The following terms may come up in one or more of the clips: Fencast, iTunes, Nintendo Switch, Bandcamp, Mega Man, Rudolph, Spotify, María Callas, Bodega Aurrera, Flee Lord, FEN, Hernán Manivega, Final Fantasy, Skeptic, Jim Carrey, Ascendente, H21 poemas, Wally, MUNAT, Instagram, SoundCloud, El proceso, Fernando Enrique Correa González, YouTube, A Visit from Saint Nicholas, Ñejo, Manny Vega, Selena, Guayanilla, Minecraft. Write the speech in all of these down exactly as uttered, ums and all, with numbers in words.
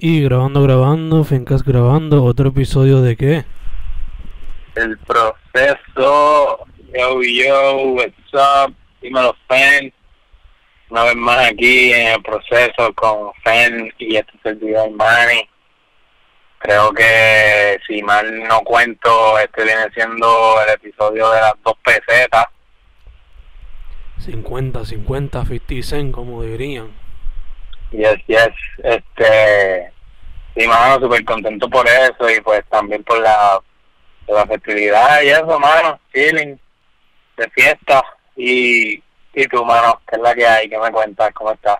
Y grabando, grabando, Fencast grabando, otro episodio de ¿qué? El proceso. Yo, yo, what's up, dímelo Fen. Una vez más aquí en el proceso con Fen y este es el D I Y Money. Creo que, si mal no cuento, este viene siendo el episodio de las dos pesetas. cincuenta, cincuenta, cincuenta cent, como dirían. Yes, yes, este, y mano, súper contento por eso y pues también por la, por la festividad y eso, mano, chilling, de fiesta. Y, y tú, mano, ¿qué es la que hay? ¿Qué me cuentas? ¿Cómo estás?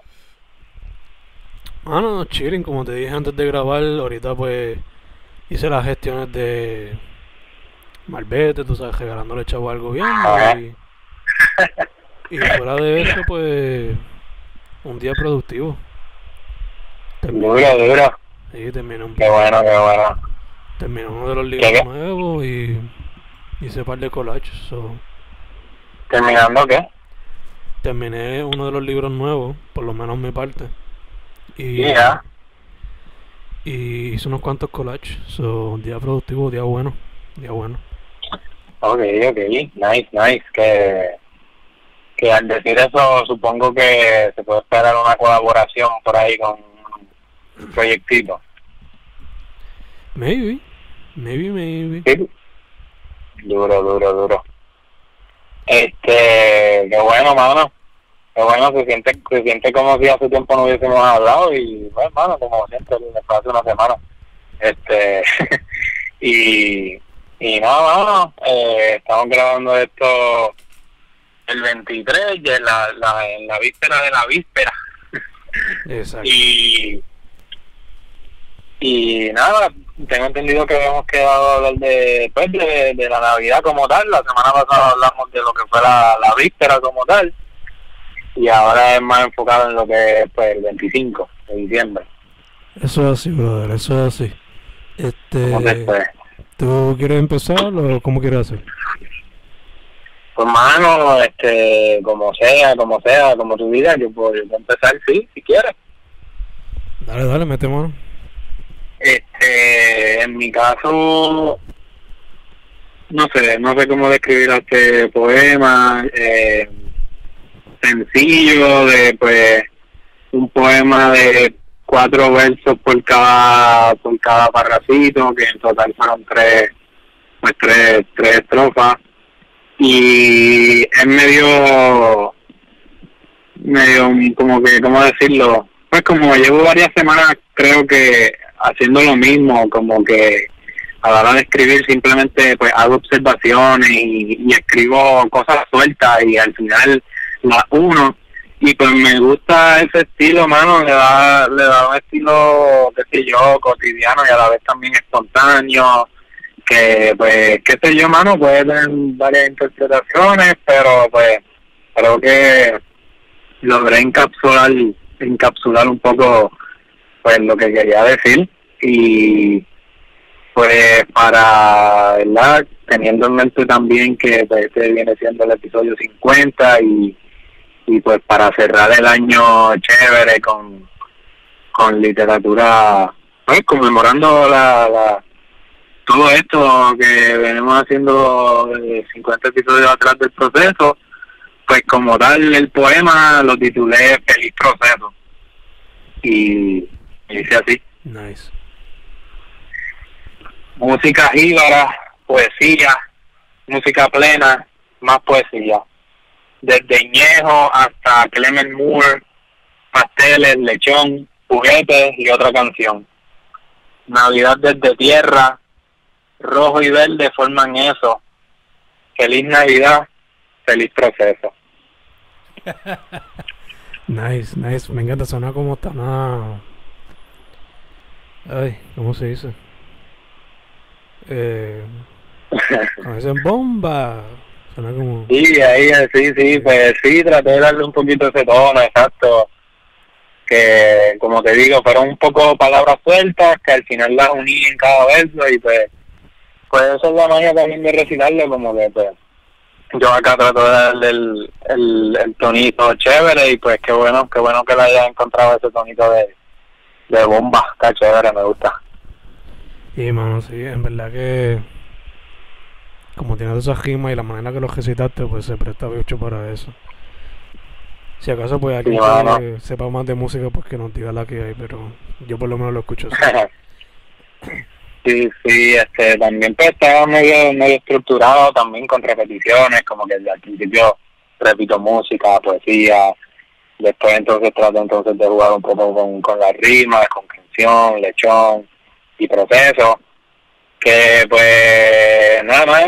Mano, chilling, como te dije antes de grabar, ahorita pues hice las gestiones de malvete, tú sabes, regalándole chavo al gobierno. Okay. Y, y fuera de eso, pues, un día productivo. Dura, dura. Sí, terminé un... Qué bueno, qué bueno. Terminé uno de los libros ¿Qué? nuevos y hice un par de collages. So. ¿Terminando qué? Terminé uno de los libros nuevos, por lo menos mi parte. Y, yeah. y hice unos cuantos collages. So, un día productivo, día bueno, día bueno. Ok, ok, nice, nice. Que, que al decir eso, supongo que se puede esperar una colaboración por ahí con proyectito. Maybe, maybe, maybe. ¿Sí? Duro, duro, duro. Este, qué bueno, mano. Qué bueno, se siente, se siente como si hace tiempo no hubiésemos hablado y, bueno, mano, como siempre, hace una semana. Este, y, y nada, no, mano, eh, estamos grabando esto el veintitrés, ya en la, la, en la víspera de la víspera. Exacto. Y... Y nada, tengo entendido que habíamos quedado a hablar de, pues, de, de la Navidad como tal. La semana pasada hablamos de lo que fue la, la víspera como tal. Y ahora es más enfocado en lo que es, pues, el veinticinco de diciembre. Eso es así, brother, eso es así. Este, ¿tú quieres empezar o cómo quieres hacer? Pues, mano, este, como sea, como sea, como tú digas, yo puedo, yo puedo empezar, sí, si quieres. Dale, dale, mete mano. Este, en mi caso, no sé, no sé cómo describir este poema, eh, sencillo, de pues un poema de cuatro versos por cada por cada parracito, que en total fueron tres, pues tres, tres estrofas, y es medio, medio como que, ¿cómo decirlo? Pues como llevo varias semanas, creo que haciendo lo mismo, como que a la hora de escribir simplemente pues hago observaciones y, y escribo cosas sueltas y al final las uno, y pues me gusta ese estilo, mano, le da, le da un estilo, qué sé yo, cotidiano y a la vez también espontáneo, que pues, qué sé yo, mano, puede tener varias interpretaciones, pero pues creo que logré encapsular, encapsular un poco pues lo que quería decir. Y pues para, ¿verdad?, teniendo en mente también que pues, este viene siendo el episodio cincuenta y, y pues para cerrar el año chévere con, con literatura, pues conmemorando la, la todo esto que venimos haciendo cincuenta episodios atrás del proceso, pues como tal el poema lo titulé Feliz Proceso y dice así. Nice. Música jíbara, poesía, música plena, más poesía. Desde Ñejo hasta Clement Moore, pasteles, lechón, juguetes y otra canción. Navidad desde tierra, rojo y verde forman eso. Feliz Navidad, feliz proceso. Nice, nice. Me encanta, sonar como está. No. Ay, ¿cómo se dice? Eh, como dicen, bomba. Suena como... Sí, ahí, sí, sí, pues sí, traté de darle un poquito ese tono, exacto. Que, como te digo, fueron un poco palabras sueltas, que al final las uní en cada verso, y pues, pues eso es la magia también de recitarlo, como que pues, yo acá trato de darle el, el, el tonito chévere, y pues qué bueno, qué bueno que le hayas encontrado ese tonito de... de bomba, está chévere, me gusta. Y mano, sí, en verdad que como tienes esas rimas y la manera que los recitaste, pues se presta mucho para eso. Si acaso pues alguien sí, que sepa más de música, pues que nos diga la que hay, pero yo por lo menos lo escucho así. Sí, sí, este, también pues estaba medio, medio estructurado también con repeticiones, como que al principio repito música, poesía, después entonces trato entonces de jugar un poco con, con las rimas, con canción, lechón y proceso, que pues nada más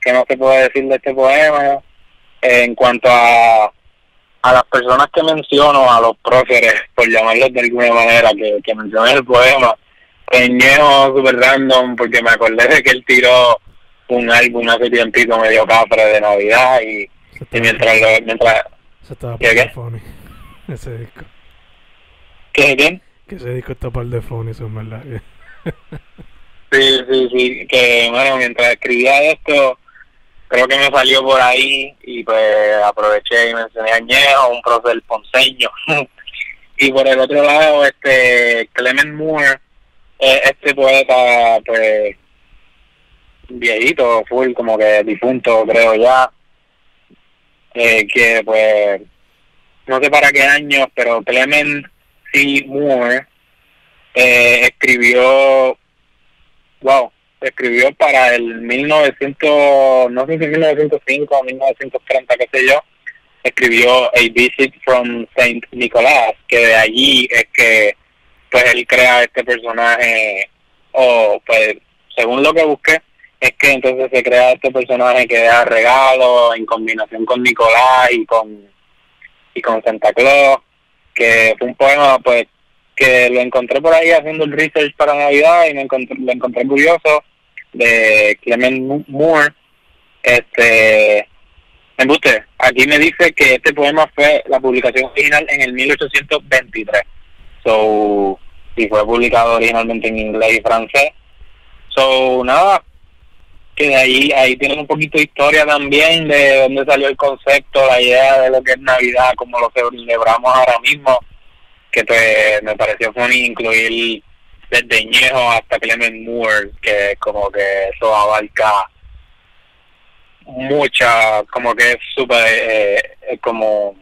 que no se puede decir de este poema. En cuanto a a las personas que menciono, a los próceres, por llamarlos de alguna manera, que, que mencioné el poema, Ñejo, super random, porque me acordé de que él tiró un álbum hace tiempito medio cafre de Navidad y, y mientras lo... Mientras... Se estaba par de funny, ese disco. ¿Qué? ¿Quién? Que ese disco está par de funny, eso es verdad. Sí, sí, sí, que bueno, mientras escribía esto, creo que me salió por ahí y pues aproveché y mencioné a Ñejo, un profe del ponceño. Y por el otro lado, este Clement Moore, este poeta pues viejito, full, como que difunto creo ya, eh, que pues no sé para qué años, pero Clement C. Moore eh, escribió wow escribió para el mil novecientos, no sé si mil novecientos cinco o mil novecientos treinta, qué sé yo, escribió A Visit from Saint Nicholas, que de allí es que pues él crea este personaje, o pues según lo que busqué, es que entonces se crea este personaje que da regalos en combinación con Nicolás y con y con Santa Claus, que fue un poema pues que lo encontré por ahí haciendo el research para Navidad y lo encontré, lo encontré curioso, de Clement Moore. Este, embuste, aquí me dice que este poema fue la publicación original en el mil ochocientos veintitrés. So, y fue publicado originalmente en inglés y francés. So, nada, que de ahí, ahí tienen un poquito de historia también, de dónde salió el concepto, la idea de lo que es Navidad, como lo celebramos ahora mismo, que pues me pareció funny incluir desde Ñejo hasta Clement Moore, que como que eso abarca mucha, como que es súper, eh, eh, como...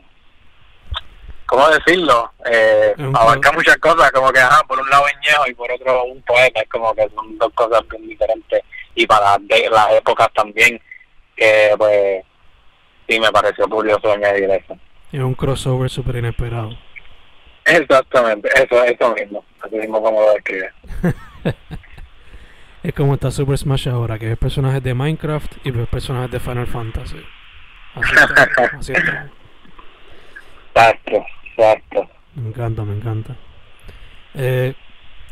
¿Cómo decirlo? Eh, abarca muchas cosas, como que ajá, por un lado es Ñejo y por otro un poeta, es como que son dos cosas bien diferentes, y para de, las épocas también, que pues sí me pareció curioso añadir eso. Es un crossover súper inesperado. Exactamente, eso, eso mismo, así mismo como lo describe. Es como está Super Smash ahora, que es personajes de Minecraft y personajes de Final Fantasy. Así está, así está. Exacto, exacto. Me encanta, me encanta. Eh,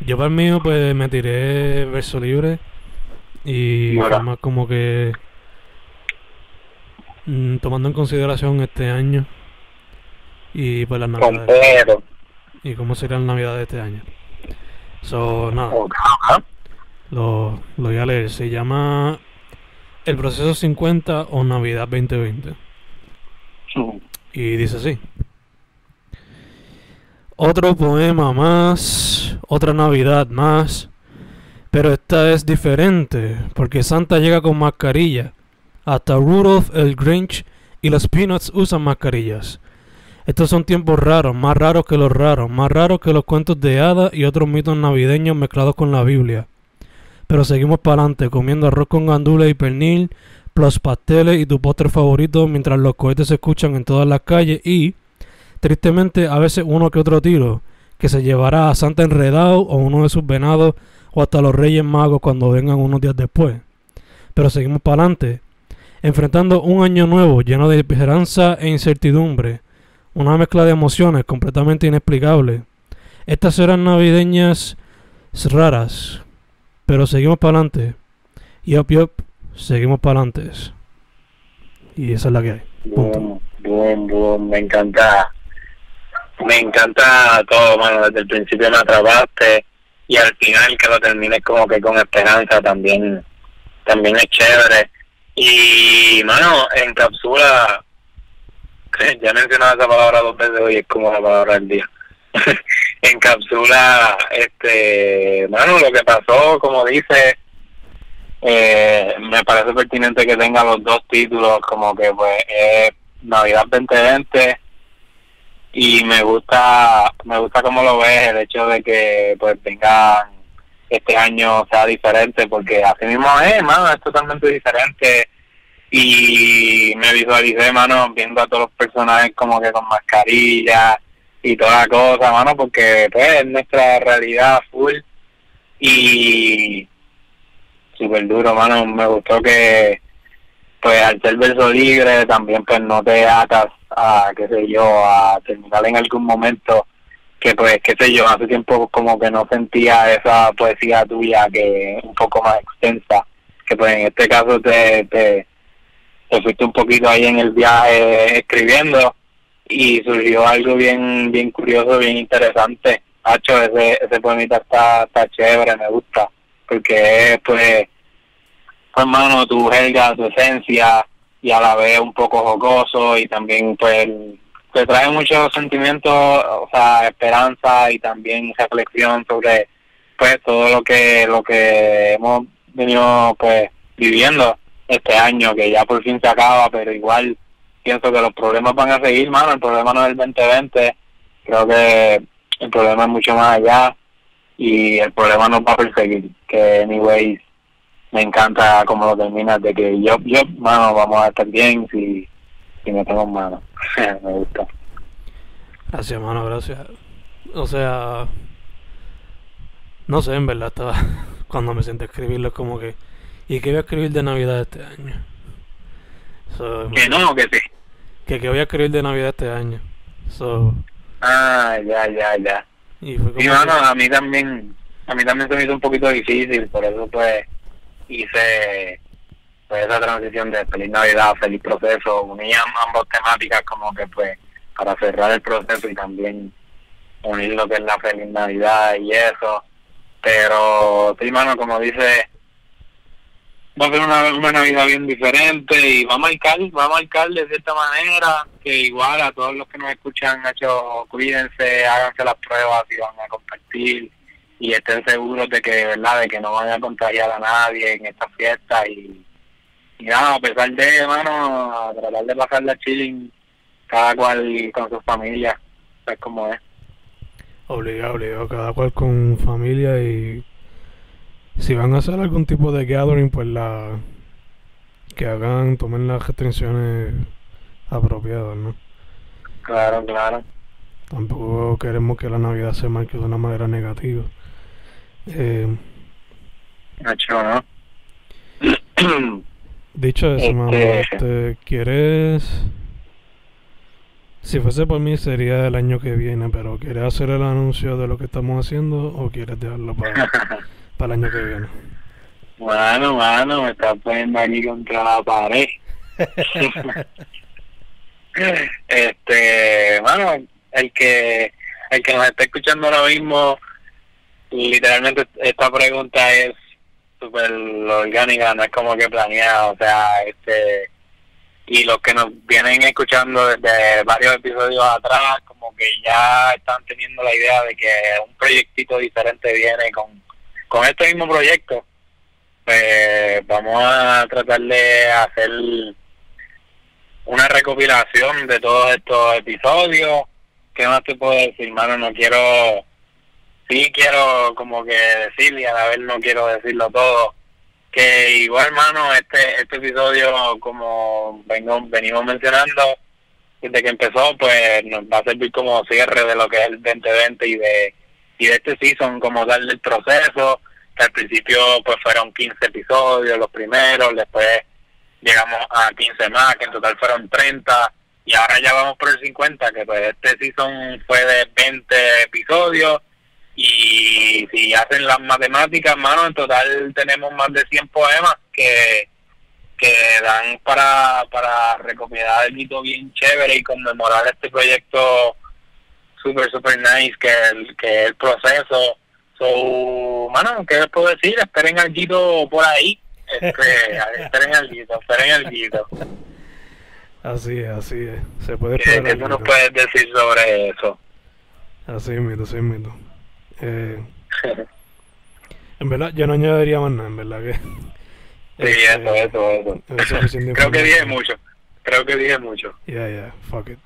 yo para el mío pues me tiré verso libre y además como que mm, tomando en consideración este año y pues las navidades. Completo. Y cómo serán las navidades de este año. So, nada. Okay. Lo, lo voy a leer. Se llama El proceso cincuenta o Navidad veinte veinte. Sí. Y dice así. Otro poema más, otra Navidad más, pero esta es diferente, porque Santa llega con mascarilla. Hasta Rudolph, el Grinch y los Peanuts usan mascarillas. Estos son tiempos raros, más raros que los raros, más raros que los cuentos de hadas y otros mitos navideños mezclados con la Biblia. Pero seguimos para adelante, comiendo arroz con gandules y pernil, los pasteles y tu postre favorito, mientras los cohetes se escuchan en todas las calles y... tristemente, a veces uno que otro tiro, que se llevará a Santa enredado o uno de sus venados o hasta los Reyes Magos cuando vengan unos días después. Pero seguimos para adelante, enfrentando un año nuevo lleno de esperanza e incertidumbre, una mezcla de emociones completamente inexplicable. Estas serán navideñas raras, pero seguimos para adelante. Yup, yup, seguimos para adelante. Y esa es la que hay. Punto. Bien, bien, bien, me encanta. Me encanta todo, mano. Bueno, desde el principio me atrapaste y al final que lo termines como que con esperanza también, también es chévere. Y, mano, encapsula, ya he mencionado esa palabra dos veces hoy, es como la palabra del día. encapsula, este, bueno, lo que pasó, como dice. Eh, me parece pertinente que tenga los dos títulos, como que pues eh, Navidad veinte veinte, y me gusta me gusta cómo lo ves, el hecho de que pues venga este año sea diferente, porque así mismo es, mano, es totalmente diferente, y me visualicé, mano, viendo a todos los personajes como que con mascarilla y toda la cosa, mano, porque pues es nuestra realidad full, y súper duro, mano. Me gustó que, pues, al ser verso libre, también, pues, no te atas a, qué sé yo, a terminar en algún momento que, pues, qué sé yo, hace tiempo como que no sentía esa poesía tuya, que un poco más extensa, que, pues, en este caso te, te, te fuiste un poquito ahí en el viaje escribiendo, y surgió algo bien bien curioso, bien interesante. Hacho, ese, ese poemita está, está chévere, me gusta, porque es, pues, pues, mano, tu jerga, tu esencia, y a la vez un poco jocoso, y también, pues, te trae muchos sentimientos, o sea, esperanza, y también reflexión sobre, pues, todo lo que lo que hemos venido, pues, viviendo este año, que ya por fin se acaba, pero igual pienso que los problemas van a seguir, mano. El problema no es el veinte veinte, creo que el problema es mucho más allá, y el problema nos va a perseguir, que anyways, me encanta cómo lo terminas, de que yo, yo, mano, vamos a estar bien si, si me tengo en mano. Me gusta. Gracias, mano, gracias. O sea, no sé, en verdad, estaba cuando me senté a escribirlo, como que, ¿y qué voy a escribir de Navidad este año? So, que no, que sí. Que qué voy a escribir de Navidad este año. So, ah, ya, ya, ya. Y fue como sí, mano, que... a mí también, a mí también se me hizo un poquito difícil, por eso pues hice pues esa transición de Feliz Navidad, Feliz Proceso, unía ambas temáticas como que pues para cerrar el proceso y también unir lo que es la Feliz Navidad y eso, pero sí, mano, como dice, va a ser una, una Navidad bien diferente, y va a marcar, va a marcar de cierta manera, que igual a todos los que nos escuchan, hecho, cuídense, háganse las pruebas y van a compartir, y estén seguros de que, verdad, de que no van a contagiar a nadie en esta fiesta, y, y nada, a pesar de, hermano, tratar de pasarla chilling, cada cual con sus familias, es como es. Obligado, obligado, cada cual con familia, y si van a hacer algún tipo de gathering, pues la que hagan, tomen las restricciones apropiadas, ¿no? Claro, claro. Tampoco queremos que la Navidad se marque de una manera negativa. Eh, Nacho, ¿no? Dicho eso, mano, este, ¿quieres? Si fuese por mí sería el año que viene, pero ¿quieres hacer el anuncio de lo que estamos haciendo o quieres dejarlo para... para el año que viene? Bueno, mano, me estás poniendo aquí contra la pared. Este, bueno, el que el que nos está escuchando ahora mismo, literalmente esta pregunta es súper orgánica, no es como que planeada, o sea, este, y los que nos vienen escuchando desde varios episodios atrás, como que ya están teniendo la idea de que un proyectito diferente viene con con este mismo proyecto. Pues vamos a tratar de hacer una recopilación de todos estos episodios. ¿Qué más te puedo decir, mano? No quiero, sí quiero como que decir, y a la vez no quiero decirlo todo, que igual, mano, este este episodio, como vengo, venimos mencionando desde que empezó, pues nos va a servir como cierre de lo que es el veinte veinte y de y de este season como darle el proceso, que al principio pues fueron quince episodios los primeros, después llegamos a quince más, que en total fueron treinta, y ahora ya vamos por el cincuenta, que pues este season fue de veinte episodios, y si hacen las matemáticas, mano, en total tenemos más de cien poemas que que dan para para recopilar algo bien chévere y conmemorar este proyecto super super nice que el, que el proceso. So, mano, ¿qué les puedo decir? Esperen alguito por ahí, este, esperen alguito, esperen alguito. Así es, así es. Se puede. ¿Qué, ¿qué tú nos puedes decir sobre eso? Así mismo, así mismo. Eh, en verdad, yo no añadiría más nada, en verdad que... Sí, eh, eso, eso, eso. eso es Creo que dije mucho. Creo que dije mucho. Yeah, yeah, fuck it.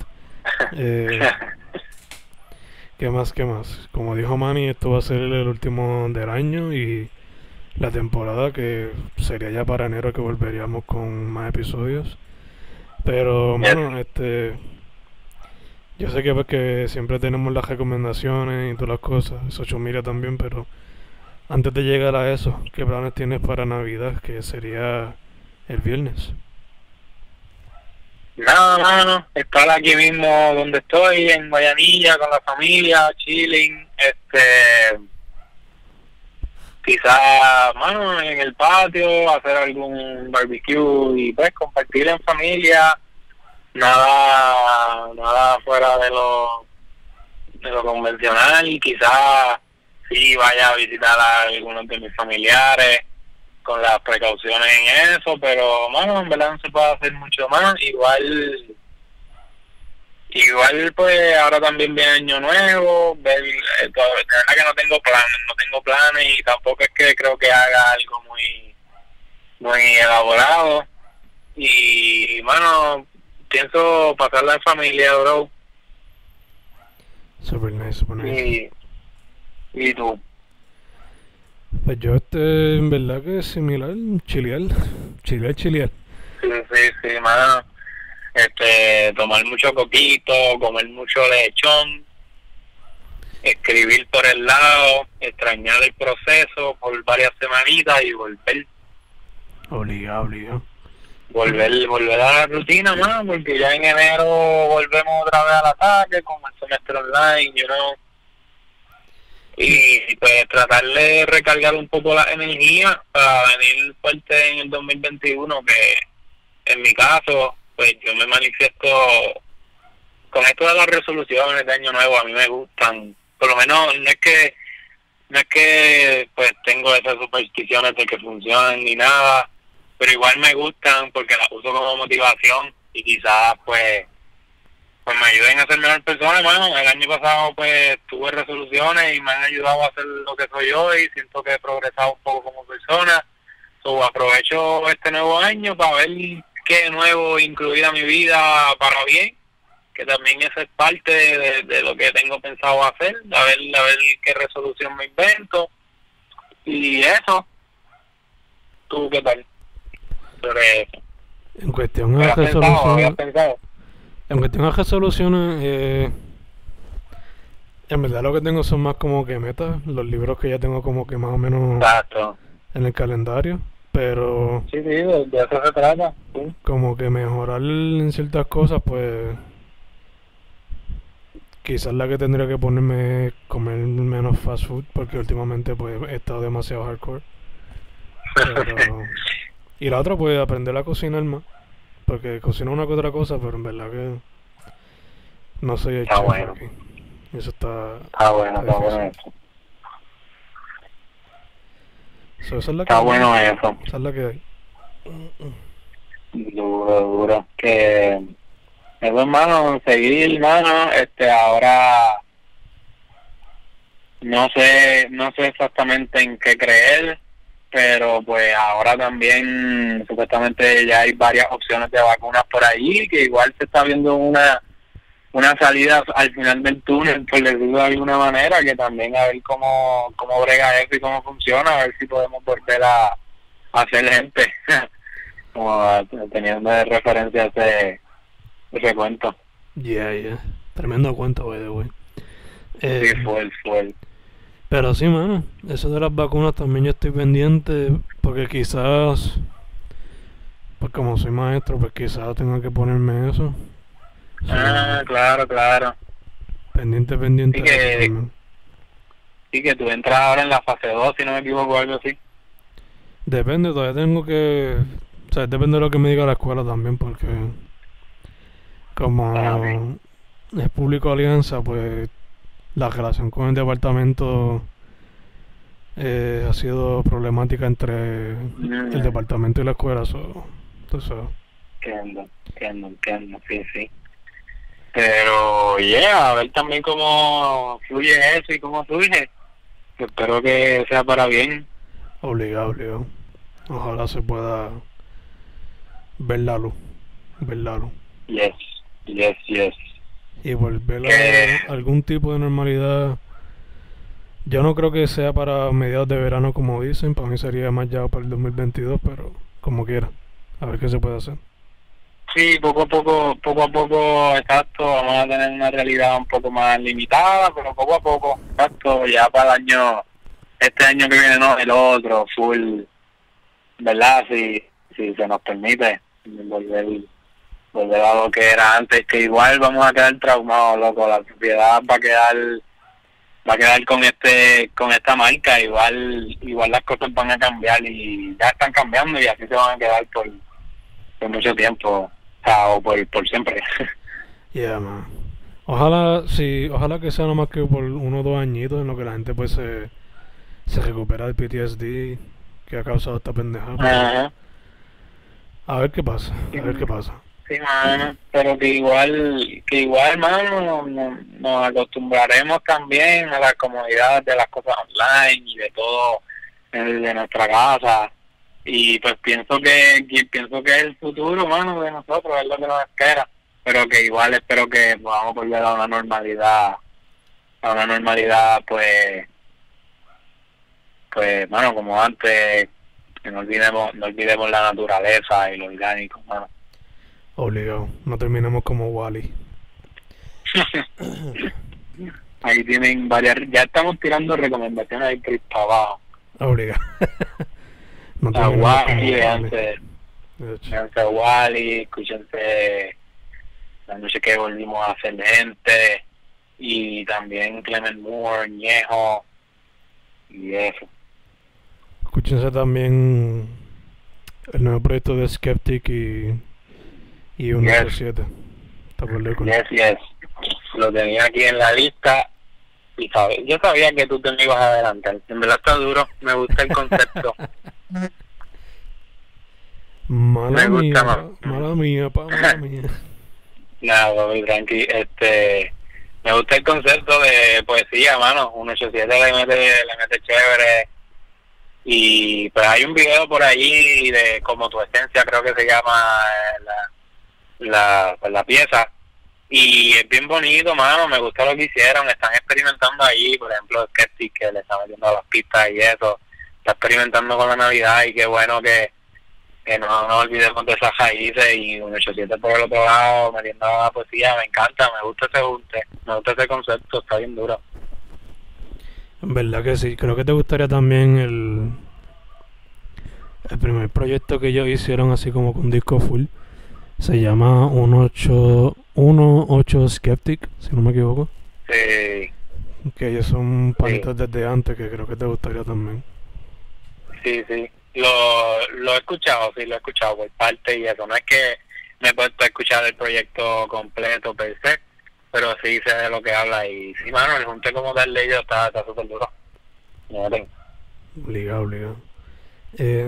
Eh, ¿Qué más, qué más? Como dijo Manny, esto va a ser el último del año y la temporada, que sería ya para enero que volveríamos con más episodios. Pero, bueno, yeah. este... Yo sé que porque siempre tenemos las recomendaciones y todas las cosas, Social Media también, pero antes de llegar a eso, ¿qué planes tienes para Navidad, que sería el viernes? Nada, no, mano, no, no. Estar aquí mismo donde estoy, en Guayanilla, con la familia, chilling, este... quizás, mano, en el patio, hacer algún barbecue y pues compartir en familia. Nada, nada fuera de lo de lo convencional, y quizás sí vaya a visitar a algunos de mis familiares con las precauciones en eso, pero bueno, en verdad no se puede hacer mucho más. Igual, igual pues ahora también viene año nuevo, ver, eh, todo, la verdad que no tengo planes, no tengo planes y tampoco es que creo que haga algo muy, muy elaborado, y bueno, pienso pasarla en familia, bro. Super nice, super nice. ¿Y, y tú? Pues yo, este, en verdad que es similar, chilear, chilear, chilear. Sí, sí, sí, mano. Este, tomar mucho coquito, comer mucho lechón, escribir por el lado, extrañar el proceso por varias semanitas y volver. Obligado, obligado. Volver, volver a la rutina, más, porque ya en enero volvemos otra vez al ataque con el semestre online, you know. Y pues tratar de recargar un poco la energía para venir fuerte en el dos mil veintiuno, que en mi caso, pues yo me manifiesto con esto de las resoluciones de año nuevo. A mí me gustan, por lo menos no es que, no es que pues tengo esas supersticiones de que funcionan ni nada, pero igual me gustan porque las uso como motivación y quizás pues pues me ayuden a ser mejor persona. Bueno, el año pasado pues tuve resoluciones y me han ayudado a hacer lo que soy hoy, siento que he progresado un poco como persona, so, aprovecho este nuevo año para ver qué nuevo incluir a mi vida para bien, que también eso es parte de, de lo que tengo pensado hacer, a ver, a ver qué resolución me invento y eso. ¿Tú qué tal? Sobre eso. En cuestión a resoluciones, en cuestión a resoluciones, eh, en verdad lo que tengo son más como que metas, los libros que ya tengo como que más o menos Exacto. en el calendario, pero sí, sí, de eso se trata, sí. Como que mejorar en ciertas cosas, pues quizás la que tendría que ponerme es comer menos fast food, porque últimamente pues he estado demasiado hardcore, pero y la otra, pues, aprender a cocinar más. Porque cocino una que otra cosa, pero en verdad que no soy el chef bueno. aquí. Eso está... Ah, bueno, está, está bueno eso. So, esa es la está que bueno hay. eso. Esa es la que hay. Duro, duro. Que... Eso, hermano, seguir, hermano. Este, ahora... No sé, no sé exactamente en qué creer. Pero pues ahora también supuestamente ya hay varias opciones de vacunas por ahí, que igual se está viendo una una salida al final del túnel, por decirlo de alguna manera, que también a ver cómo, cómo brega eso y cómo funciona, a ver si podemos volver a, a hacer gente, como a, teniendo de referencia ese, ese cuento. Yeah, yeah. Tremendo cuento, güey, güey. Eh... Sí, fue el, fue el. Pero sí, mano, eso de las vacunas también yo estoy pendiente, porque quizás, pues como soy maestro, pues quizás tenga que ponerme eso. Ah, sí. claro, claro. Pendiente, pendiente. Y que, y que tú entras ahora en la fase dos, si no me equivoco, algo así. Depende, todavía tengo que... O sea, depende de lo que me diga la escuela también, porque como ah, okay. es público alianza, pues... La relación con el departamento eh, ha sido problemática entre mm. el departamento y la escuela. So, entonces, entiendo, entiendo, entiendo, sí, sí. Pero, yeah, a ver también cómo fluye eso y cómo surge. Espero que sea para bien. Obligado, obligado. Ojalá se pueda ver la luz. Ver la luz. Yes, yes, yes. Y volver a eh. algún tipo de normalidad. Yo no creo que sea para mediados de verano, como dicen. Para mí sería más ya para el dos mil veintidós, pero como quiera. A ver qué se puede hacer. Sí, poco a poco, poco a poco, exacto, vamos a tener una realidad un poco más limitada, pero poco a poco, exacto, ya para el año, este año que viene no, el otro, full, ¿verdad? Si, si se nos permite volver, volver a lo que era antes, que igual vamos a quedar traumados, loco, la sociedad va a quedar, va a quedar con este, con esta marca, igual, igual las cosas van a cambiar y ya están cambiando y así se van a quedar por, por mucho tiempo. O por, por siempre. Yeah, man. Ojalá, sí, ojalá que sea nomás que por uno o dos añitos en lo que la gente pues se, se recupera del P T S D que ha causado esta pendejada. Uh-huh. A ver qué pasa, a ver qué pasa. Sí, mano, pero que igual, que igual, mano, nos, nos acostumbraremos también a las comodidades de las cosas online y de todo de nuestra casa. Y pues pienso que, que pienso que es el futuro, mano, de nosotros, es lo que nos espera, pero que igual espero que podamos volver a una normalidad, a una normalidad pues, pues, mano, como antes, que no olvidemos, no olvidemos la naturaleza y lo orgánico, mano. Obligado, no terminemos como Wally. Ahí tienen varias, ya estamos tirando recomendaciones ahí por para abajo. Obligado. No a Wally, veanse a Wally, escúchense La Noche Que Volvimos a Ascendente y también Clement Moore, Ñejo y eso. Escúchense también el nuevo proyecto de Skeptic y, y ciento ochenta y siete. Está por lejos. Yes, yes. Lo tenía aquí en la lista y sabía, yo sabía que tú te me ibas a adelantar. En verdad está duro, me gusta el concepto. Mala me gusta, mía, mano. Mala mía, pa, mala mía. Nada, papi, tranqui. Este, me gusta el concepto de poesía, mano. ciento ochenta y siete le mete, le mete chévere. Y pues hay un video por allí de Como Tu Esencia, creo que se llama la, la, pues, la pieza. Y es bien bonito, mano. Me gusta lo que hicieron. Están experimentando allí, por ejemplo, Skeptic, que le está metiendo a las pistas y eso. Está experimentando con la Navidad y qué bueno que, que no nos olvidemos de esas raíces. Y ciento ochenta y siete por el otro lado, metiendo la poesía, me encanta, me gusta ese junte, me gusta ese concepto, está bien duro. En verdad que sí, creo que te gustaría también el, el primer proyecto que ellos hicieron así como con disco full, se llama uno ocho Skeptic, si no me equivoco. Sí. Que ellos son panitas sí. desde antes, que creo que te gustaría también. Sí, sí, lo, lo he escuchado, sí, lo he escuchado por parte y eso, no es que me he puesto a escuchar el proyecto completo per se, pero sí sé de lo que habla y sí, mano, el junte como tal de ellos está súper duro. Obligado, obligado. Eh,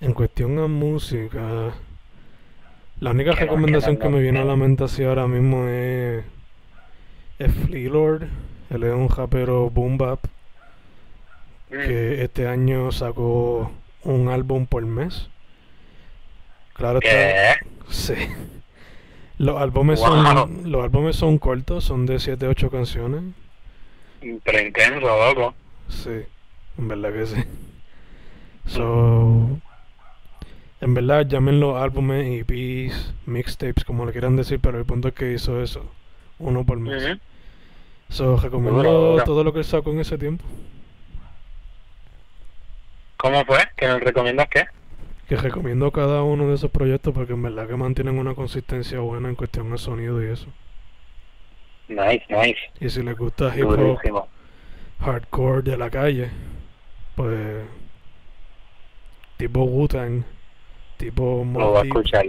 en cuestión a música, la única que recomendación no, que, no, que me viene no. a la mente así ahora mismo es, es Flee Lord. Él es un rapero boom bap que este año sacó un álbum por mes. Claro está. Sí. Los álbumes wow. son los álbumes son cortos, son de siete a ocho canciones. Pero intenso, loco. Sí, en verdad que sí. So, en verdad llamen los álbumes, E Ps, mixtapes, como le quieran decir, pero el punto es que hizo eso, uno por mes. Uh-huh. So, recomiendo wow. todo lo que sacó en ese tiempo. ¿Cómo fue? ¿Que nos recomiendas qué? Que recomiendo cada uno de esos proyectos porque en verdad que mantienen una consistencia buena en cuestión de sonido y eso. Nice, nice. Y si les gusta hip hop, hardcore de la calle, pues tipo Wu-Tang, tipo Monty, lo va a escuchar.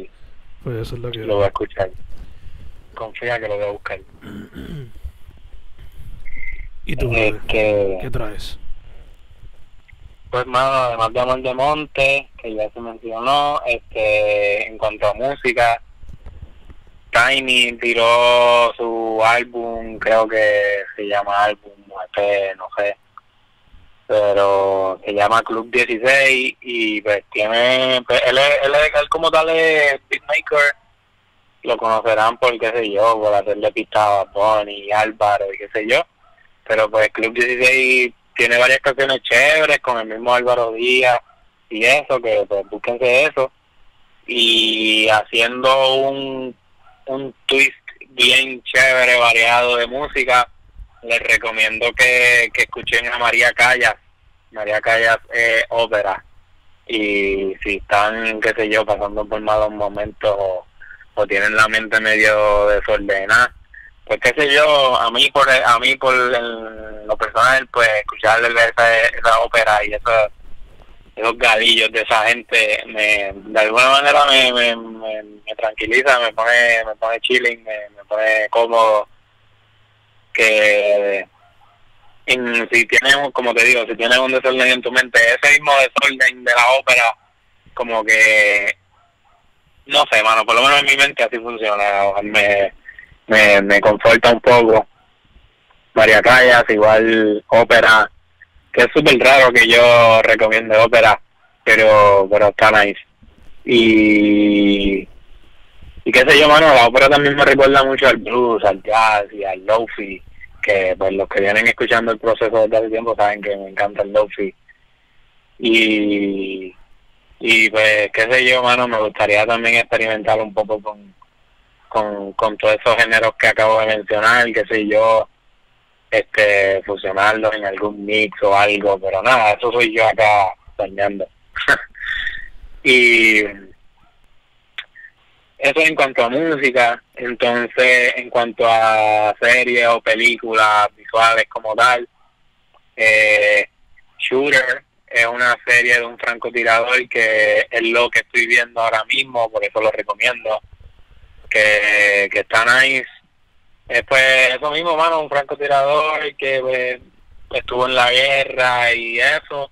Pues eso es lo que lo va a escuchar. Confía que lo voy a buscar. ¿Y tú eh, que... qué traes? Pues más, además de Amor de Monte, que ya se mencionó, este, en cuanto a música, Tiny tiró su álbum, creo que se llama álbum, E P, no sé, pero se llama Club dieciséis y pues tiene, pues, él, es, él, es, él como tal es beatmaker, lo conocerán por qué sé yo, por hacerle pistas a Bonnie, Álvaro y qué sé yo, pero pues Club dieciséis tiene varias canciones chéveres con el mismo Álvaro Díaz y eso, que pues búsquense eso, y haciendo un, un twist bien chévere, variado de música. Les recomiendo que, que escuchen a María Callas. María Callas es eh, ópera. Y si están, qué sé yo, pasando por malos momentos o, o tienen la mente medio desordenada, pues qué sé yo, a mí por a mí por el, lo personal, pues escucharles esa, esa ópera y esos, esos galillos de esa gente, me, de alguna manera me, me, me, me tranquiliza, me pone, me pone chilling, me, me pone cómodo. Que en, si tienes, como te digo, si tienes un desorden en tu mente, ese mismo desorden de la ópera, como que, no sé, mano, por lo menos en mi mente así funciona, me, me, me conforta un poco. María Callas, igual ópera, que es súper raro que yo recomiende ópera, pero, pero está nice. Y... Y qué sé yo, mano, la ópera también me recuerda mucho al blues, al jazz y al lofi, que pues los que vienen escuchando el proceso desde hace tiempo saben que me encanta el lofi. Y, y pues qué sé yo, mano, me gustaría también experimentar un poco con, con, con todos esos géneros que acabo de mencionar, qué sé yo, este, fusionarlos en algún mix o algo, pero nada, eso soy yo acá soñando. Y... eso en cuanto a música. Entonces, en cuanto a series o películas visuales como tal, eh, Shooter es una serie de un francotirador que es lo que estoy viendo ahora mismo, por eso lo recomiendo, que, que está nice. Es pues eso mismo, mano, un francotirador que pues, estuvo en la guerra y eso,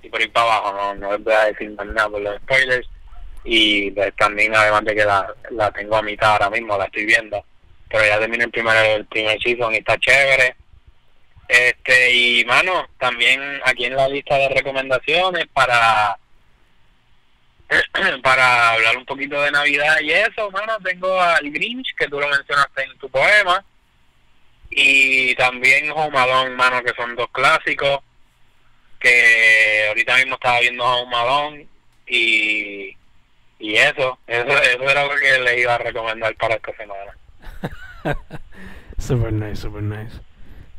y por ahí para abajo, no, no les voy a decir más nada por los spoilers. Y pues, también, además de que la, la tengo a mitad ahora mismo, la estoy viendo, pero ya terminé el primer, el primer season y está chévere. Este, y mano, también aquí en la lista de recomendaciones para para hablar un poquito de Navidad y eso, mano, tengo al Grinch, que tú lo mencionaste en tu poema, y también Home Alone, mano, que son dos clásicos, que ahorita mismo estaba viendo Home Alone y... Y eso, eso, eso era lo que les iba a recomendar para esta semana. Super nice, super nice.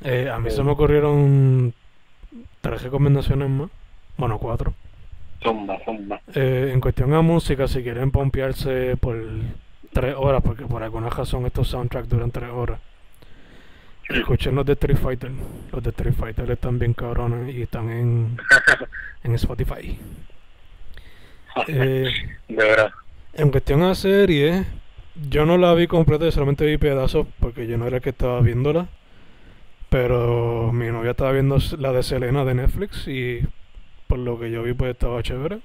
Eh, a mí sí. Se me ocurrieron tres recomendaciones más. Bueno, cuatro. Zumba, zumba. Eh, en cuestión a música, si quieren pompearse por tres horas, porque por alguna razón estos soundtracks duran tres horas, escuchen los de Street Fighter. Los de Street Fighter están bien cabrones y están en, en Spotify. Eh, de verdad. En cuestión a series, yo no la vi completa, solamente vi pedazos porque yo no era el que estaba viéndola, pero mi novia estaba viendo la de Selena de Netflix y por lo que yo vi pues estaba chévere.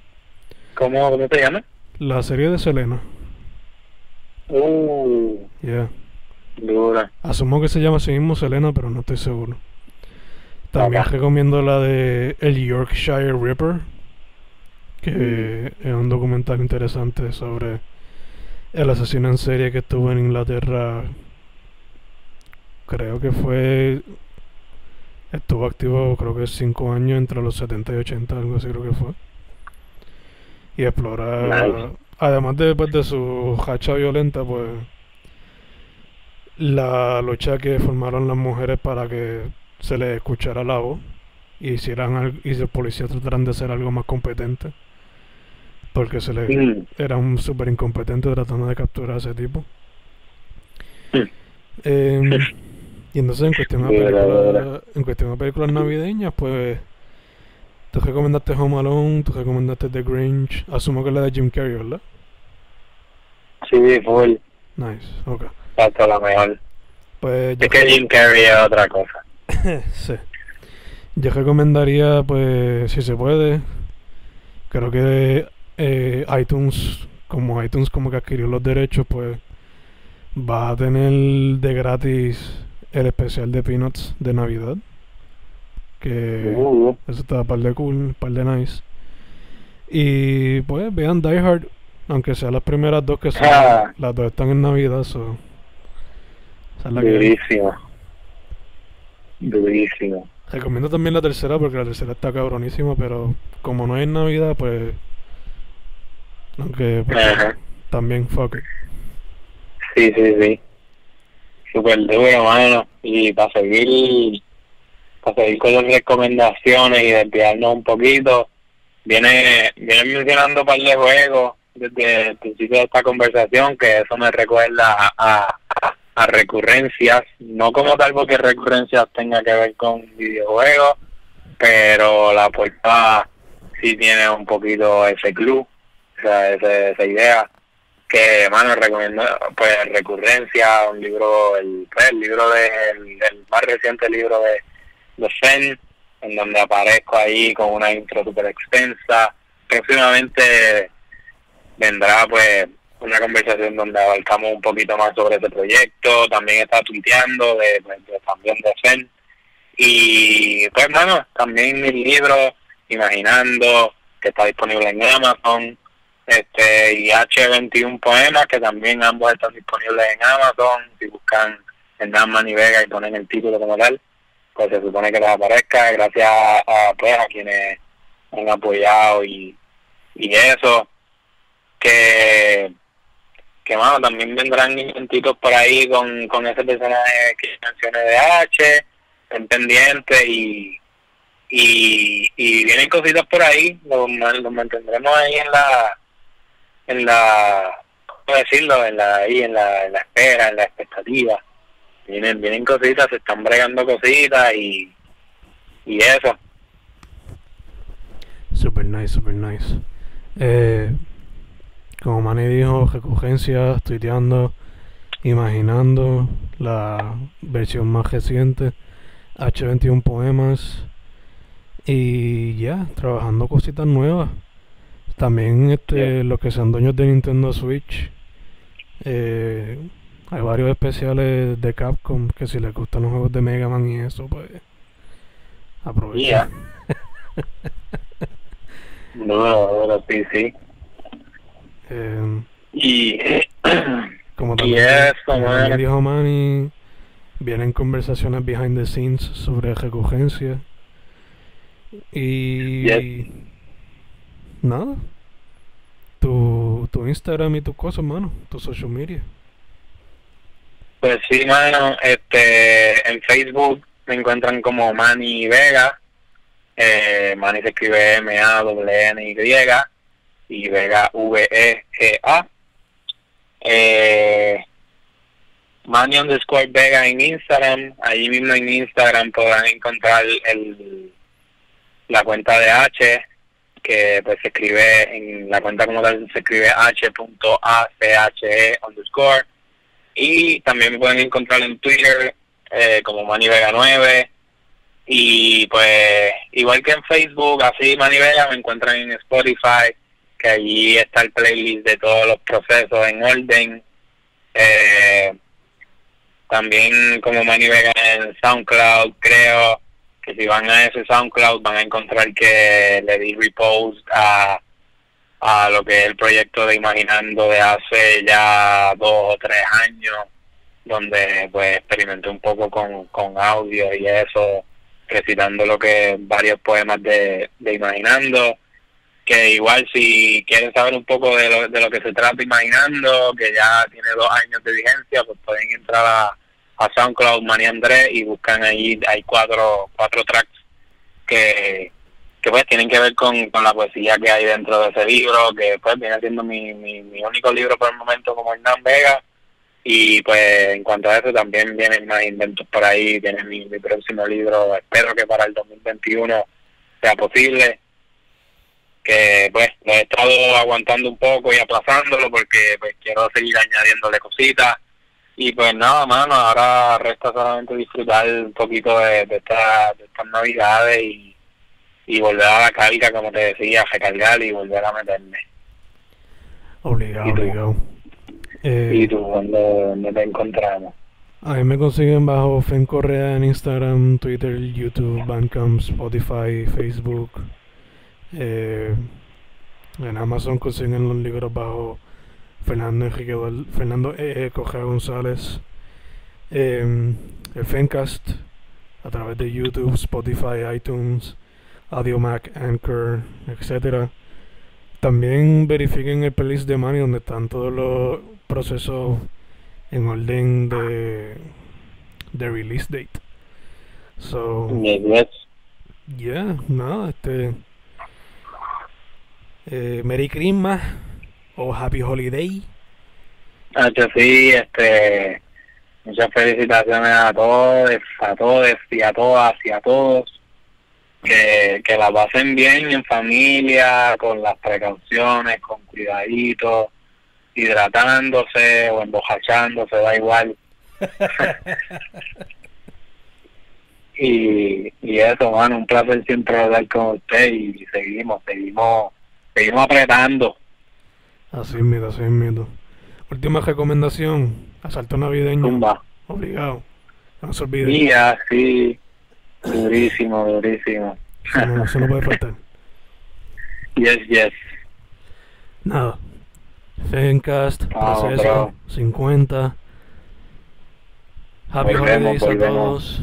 ¿Cómo, cómo te llamas? La serie de Selena. Uh, yeah. Dura. Asumo que se llama así mismo, Selena, pero no estoy seguro. También okay. Recomiendo la de El Yorkshire Ripper, que es un documental interesante sobre el asesino en serie que estuvo en Inglaterra, creo que fue, estuvo activo creo que cinco años, entre los setenta y ochenta, algo así creo que fue, y explorar, además de, pues, de su hacha violenta, pues la lucha que formaron las mujeres para que se les escuchara la voz y hicieran, y los policías trataran de ser algo más competente, porque se le mm. era un súper incompetente tratando de capturar a ese tipo. Mm. Eh, y entonces en cuestión a películas, en cuestión a películas navideñas, pues tú recomendaste Home Alone, tú recomendaste The Grinch, asumo que la de Jim Carrey, ¿verdad? Sí, fue. Nice, okay. Hasta la mejor. Pues es que Jim Carrey es otra cosa. Sí. Yo recomendaría, pues, si se puede, creo que eh, iTunes, como iTunes como que adquirió los derechos, pues ¿Vas a tener de gratis el especial de Peanuts de Navidad? Que uh-huh. Eso está par de cool, par de nice. Y pues vean Die Hard, aunque sean las primeras dos que son, ah. las dos están en Navidad, so. Esa es la durísimo. Que... durísimo. Recomiendo también la tercera, porque la tercera está cabronísima, pero como no es en Navidad, pues... aunque... pues, uh-huh. también, fuck it. Sí, sí, sí. Super duro, mano. Y para seguir... para seguir con las recomendaciones y desviarnos un poquito... Viene, viene mencionando un par de juegos desde el principio de esta conversación, que eso me recuerda a, a, a recurrencias, no como tal porque recurrencias tenga que ver con videojuegos, pero la portada sí tiene un poquito ese club, o sea, ese, esa idea, que, mano, recomiendo, pues, Recurrencia, un libro, el, el libro de, el, el más reciente libro de, de Zen, en donde aparezco ahí con una intro super extensa. Próximamente vendrá pues una conversación donde abarcamos un poquito más sobre este proyecto. También está tuiteando de, de, de también de Fen. Y pues bueno, también mis libros, Imaginando, que está disponible en Amazon, este y H veintiuno Poemas, que también ambos están disponibles en Amazon. Si buscan Hernán Manivega y ponen el título como tal, pues se supone que les aparezca. Gracias a, a, pues, a quienes han apoyado y, y eso, que que bueno, también vendrán inventitos por ahí con, con ese personaje que mencioné de H, estén pendientes, y, y y vienen cositas por ahí, los, los mantendremos ahí en la en la ¿cómo decirlo? en la ahí en la, en la espera, en la expectativa. Vienen, vienen cositas, se están bregando cositas y, y eso. Super nice, super nice. Eh, como Manny dijo, Recurgencias, tuiteando, Imaginando, la versión más reciente, H veintiuno Poemas, y ya, yeah, trabajando cositas nuevas. También este, sí. Los que sean dueños de Nintendo Switch, eh... hay varios especiales de Capcom, que si les gustan los juegos de Mega Man y eso, pues aprovechen. Yeah. No, ahora sí, sí. Eh, y como también yes, como dijo Manny, vienen conversaciones behind the scenes sobre Recurgencia. Y yes. Nada. Tu, tu Instagram y tus cosas, mano, tu social media. Pues sí, mano, este, en Facebook me encuentran como Manny Vega, eh, Manny se escribe M A N N Y y Vega V E G A, eh, Manny underscore Vega en Instagram. Allí mismo en Instagram podrán encontrar el la cuenta de H, que pues se escribe, en la cuenta como tal se escribe H punto A C H E underscore. Y también me pueden encontrar en Twitter eh, como Manny Vega nueve. Y pues igual que en Facebook, así Manny Vega, me encuentran en Spotify, que allí está el playlist de todos los procesos en orden. Eh, también como Manny Vega en SoundCloud, creo que si van a ese SoundCloud van a encontrar que le di repost a... a lo que es el proyecto de Imaginando de hace ya dos o tres años, donde pues experimenté un poco con, con audio y eso, recitando lo que varios poemas de, de Imaginando, que igual si quieren saber un poco de lo, de lo que se trata Imaginando, que ya tiene dos años de vigencia, pues pueden entrar a, a SoundCloud Manny Andrés y buscan ahí, hay cuatro, cuatro tracks que... que pues tienen que ver con, con la poesía que hay dentro de ese libro, que pues viene siendo mi, mi, mi único libro por el momento como Hernán Vega. Y pues en cuanto a eso también vienen más inventos por ahí, viene mi, mi próximo libro, espero que para el dos mil veintiuno sea posible, que pues lo he estado aguantando un poco y aplazándolo porque pues quiero seguir añadiéndole cositas. Y pues nada, mano, ahora resta solamente disfrutar un poquito de, de, esta, de estas navidades y y volver a la carga, como te decía, recargar y volver a meterme. Obligado, obligado. Eh, ¿Y tú cuando no te encontramos? A mí me consiguen bajo Fen Correa en Instagram, Twitter, YouTube, Bandcamp, Spotify, Facebook. Eh, en Amazon consiguen los libros bajo Fernando Enrique, Fernando E. E. Correa González. Eh, el Fencast a través de YouTube, Spotify, iTunes, AudioMac, Anchor, etcétera. También verifiquen el playlist de Money, donde están todos los procesos en orden de, de release date. So, yeah, no, este eh, Merry Christmas o Happy Holiday. Ah, yo sí, este muchas felicitaciones a todos, a todos y a todas y a todos. Que, que la pasen bien en familia, con las precauciones, con cuidadito, hidratándose o emborrachándose, da igual. y, y eso, mano, un placer siempre hablar con usted y seguimos, seguimos, seguimos apretando. Así es, miedo, así es, miedo. Última recomendación, asalto navideño. Tumba. Obligado, no se olviden. Y así... Durísimo, durísimo. Eso no, eso no puede faltar. Yes, yes. Nada. Fencast, oh, proceso, bro. cincuenta. Happy Holidays a todos.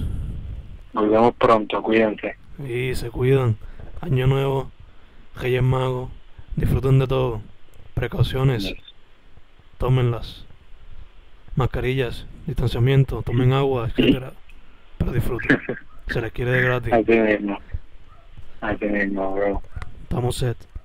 Nos vemos pronto, cuídense. Y se cuidan. Año nuevo, Reyes Magos. Disfruten de todo. Precauciones, yes. Tómenlas. Mascarillas, distanciamiento, tomen agua, etcétera. Pero disfruten. Se les quiere de gratis. Así mismo. Así mismo, bro. Estamos set.